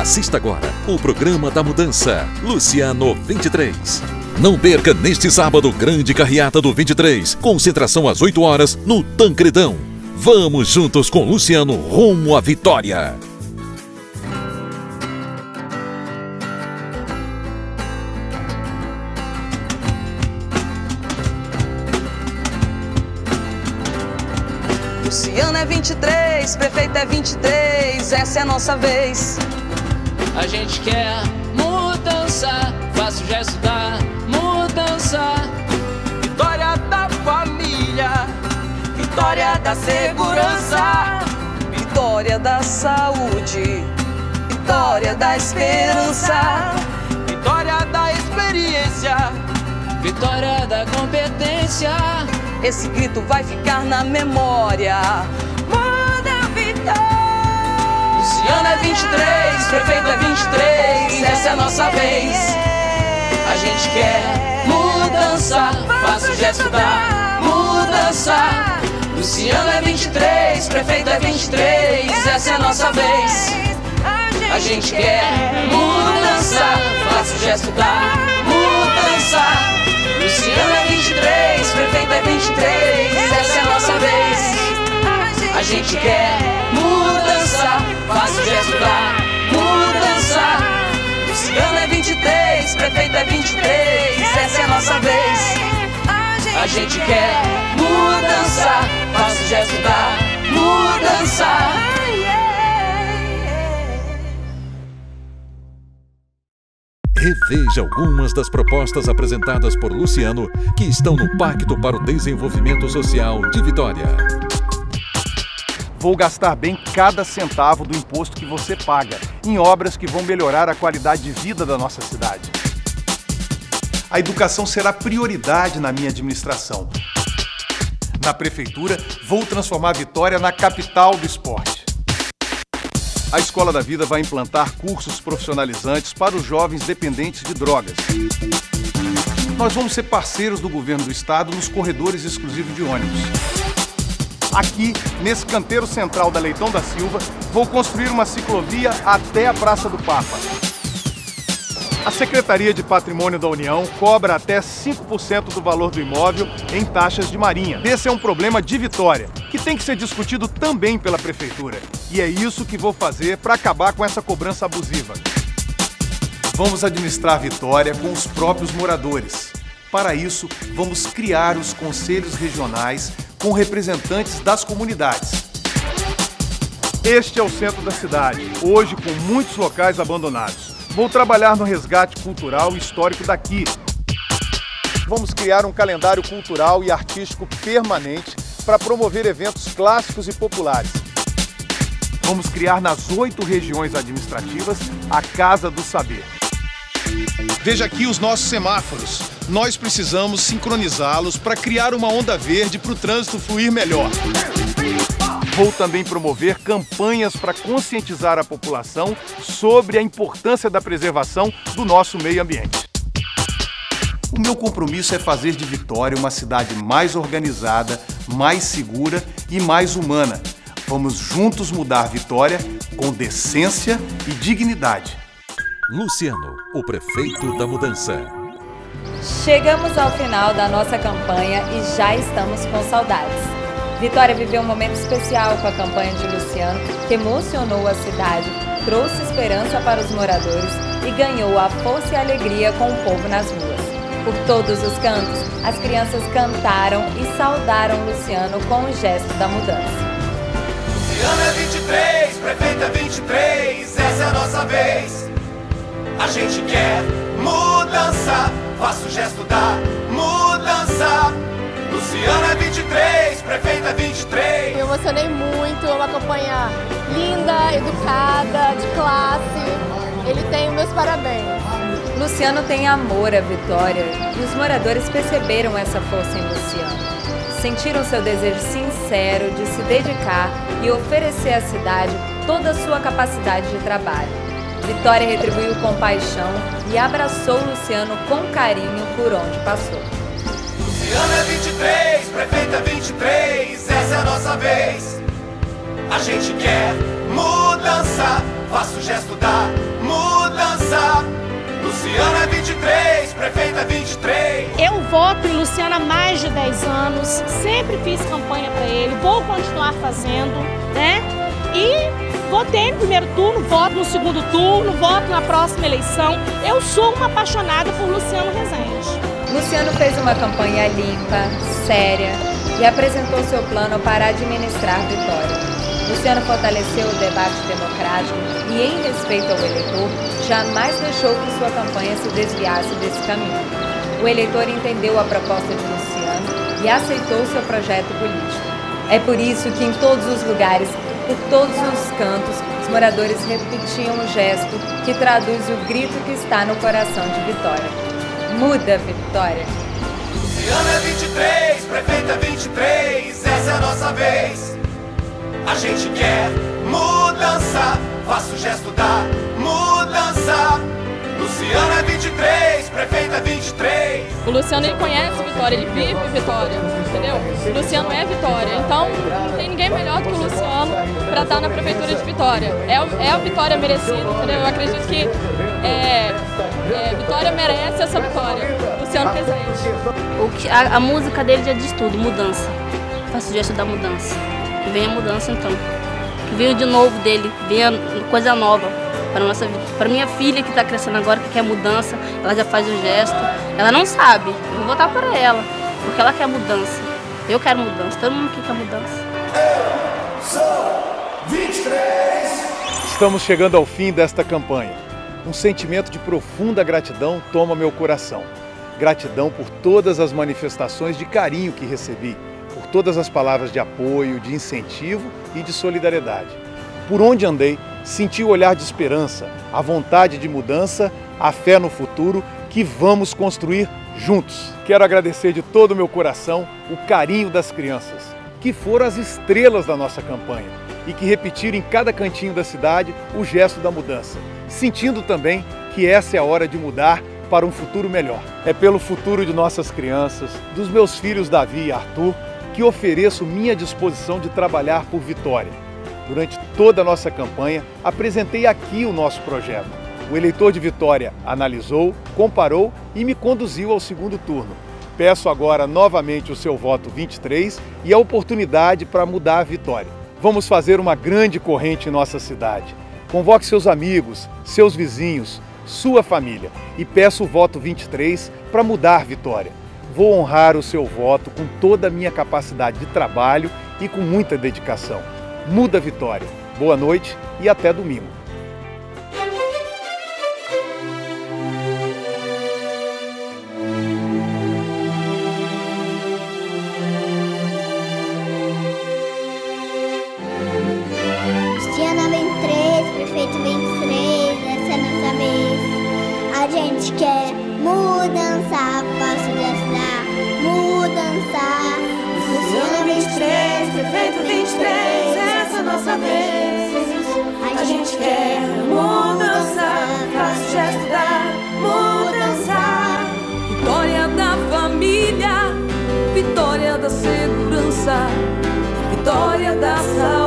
Assista agora o programa da mudança, Luciano 23. Não perca neste sábado grande carreata do 23, concentração às 8 horas no Tancredão. Vamos juntos com Luciano rumo à vitória. Luciano é 23, prefeito é 23, essa é a nossa vez. A gente quer mudança, faço o gesto da mudança. Vitória da família, vitória da segurança, vitória da saúde, vitória da esperança, vitória da experiência, vitória da competência. Esse grito vai ficar na memória. Manda Vitória! Luciana é 23, prefeito é 23, essa é a nossa vez. A gente quer mudança, faça o gesto da mudança. Luciana é 23, prefeito é 23, essa é a nossa vez. A gente quer mudança, faça o gesto da mudança. Luciano é 23, prefeito é 23, essa é a nossa vez. A gente quer mudança, faça o gesto da mudança. Luciano é 23, prefeito é 23, essa é a nossa vez. A gente quer mudança, faça o gesto da mudança. Reveja algumas das propostas apresentadas por Luciano que estão no Pacto para o Desenvolvimento Social de Vitória. Vou gastar bem cada centavo do imposto que você paga em obras que vão melhorar a qualidade de vida da nossa cidade. A educação será prioridade na minha administração. Na prefeitura, vou transformar Vitória na capital do esporte. A Escola da Vida vai implantar cursos profissionalizantes para os jovens dependentes de drogas. Nós vamos ser parceiros do governo do estado nos corredores exclusivos de ônibus. Aqui, nesse canteiro central da Leitão da Silva, vou construir uma ciclovia até a Praça do Papa. A Secretaria de Patrimônio da União cobra até 5% do valor do imóvel em taxas de marinha. Esse é um problema de Vitória, que tem que ser discutido também pela Prefeitura. E é isso que vou fazer para acabar com essa cobrança abusiva. Vamos administrar Vitória com os próprios moradores. Para isso, vamos criar os conselhos regionais com representantes das comunidades. Este é o centro da cidade, hoje com muitos locais abandonados. Vou trabalhar no resgate cultural e histórico daqui. Vamos criar um calendário cultural e artístico permanente para promover eventos clássicos e populares. Vamos criar nas 8 regiões administrativas a Casa do Saber. Veja aqui os nossos semáforos. Nós precisamos sincronizá-los para criar uma onda verde para o trânsito fluir melhor. Vou também promover campanhas para conscientizar a população sobre a importância da preservação do nosso meio ambiente. O meu compromisso é fazer de Vitória uma cidade mais organizada, mais segura e mais humana. Vamos juntos mudar Vitória com decência e dignidade. Luciano, o prefeito da mudança. Chegamos ao final da nossa campanha e já estamos com saudades. Vitória viveu um momento especial com a campanha de Luciano, que emocionou a cidade, trouxe esperança para os moradores e ganhou a força e a alegria com o povo nas ruas. Por todos os cantos, as crianças cantaram e saudaram Luciano com o gesto da mudança. Luciano é 23, prefeito é 23, essa é a nossa vez. A gente quer mudança, faça o gesto da mudança. Luciano é 23, prefeito é 23. Me emocionei muito, é uma campanha linda, educada, de classe. Ele tem meus parabéns. Luciano tem amor à Vitória e os moradores perceberam essa força em Luciano. Sentiram seu desejo sincero de se dedicar e oferecer à cidade toda a sua capacidade de trabalho. Vitória retribuiu com paixão e abraçou Luciano com carinho por onde passou. Luciano é 23, prefeito é 23, essa é a nossa vez. A gente quer mudança, faça o gesto da mudança. Luciana 23, prefeita 23. Eu voto em Luciano há mais de 10 anos, sempre fiz campanha para ele, vou continuar fazendo, né? E votei no primeiro turno, voto no segundo turno, voto na próxima eleição. Eu sou uma apaixonada por Luciano Rezende. Luciano fez uma campanha limpa, séria e apresentou seu plano para administrar Vitória. Luciano fortaleceu o debate democrático e, em respeito ao eleitor, jamais deixou que sua campanha se desviasse desse caminho. O eleitor entendeu a proposta de Luciano e aceitou seu projeto político. É por isso que, em todos os lugares, por todos os cantos, os moradores repetiam o gesto que traduz o grito que está no coração de Vitória. Muda, Vitória! Luciana 23, prefeita 23, essa é a nossa vez. A gente quer mudança, faça o gesto da mudança. Luciana 23, prefeita 23. O Luciano, ele conhece Vitória, ele vive Vitória, entendeu? O Luciano é Vitória, então não tem ninguém melhor do que o Luciano para estar na prefeitura de Vitória. É a Vitória merecida, entendeu? Eu acredito que Vitória merece essa vitória. Luciano Rezende. A música dele já diz tudo, mudança. Faça o gesto da mudança. Que venha a mudança, então. Que venha o de novo dele, venha coisa nova para a nossa vida. Para minha filha que está crescendo agora, que quer mudança, ela já faz o gesto. Ela não sabe, eu vou votar para ela, porque ela quer mudança. Eu quero mudança, todo mundo que quer mudança. Eu sou 23! Estamos chegando ao fim desta campanha. Um sentimento de profunda gratidão toma meu coração. Gratidão por todas as manifestações de carinho que recebi, por todas as palavras de apoio, de incentivo e de solidariedade. Por onde andei, senti o olhar de esperança, a vontade de mudança, a fé no futuro que vamos construir juntos. Quero agradecer de todo o meu coração o carinho das crianças, que foram as estrelas da nossa campanha e que repetiram em cada cantinho da cidade o gesto da mudança, sentindo também que essa é a hora de mudar para um futuro melhor. É pelo futuro de nossas crianças, dos meus filhos Davi e Arthur, que ofereço minha disposição de trabalhar por Vitória. Durante toda a nossa campanha, apresentei aqui o nosso projeto. O eleitor de Vitória analisou, comparou e me conduziu ao segundo turno. Peço agora novamente o seu voto 23 e a oportunidade para mudar a Vitória. Vamos fazer uma grande corrente em nossa cidade. Convoque seus amigos, seus vizinhos, sua família e peço o voto 23 para mudar a Vitória. Vou honrar o seu voto com toda a minha capacidade de trabalho e com muita dedicação. Muda a Vitória. Boa noite e até domingo. Luciana 23, prefeito 23, essa é a nossa vez. A gente quer mudança, faça o gesto da mudança. Luciana 23, prefeito 23, essa é a nossa vez. A gente quer mudança, faça o gesto da mudança. Vitória da família, vitória da segurança, vitória da saúde.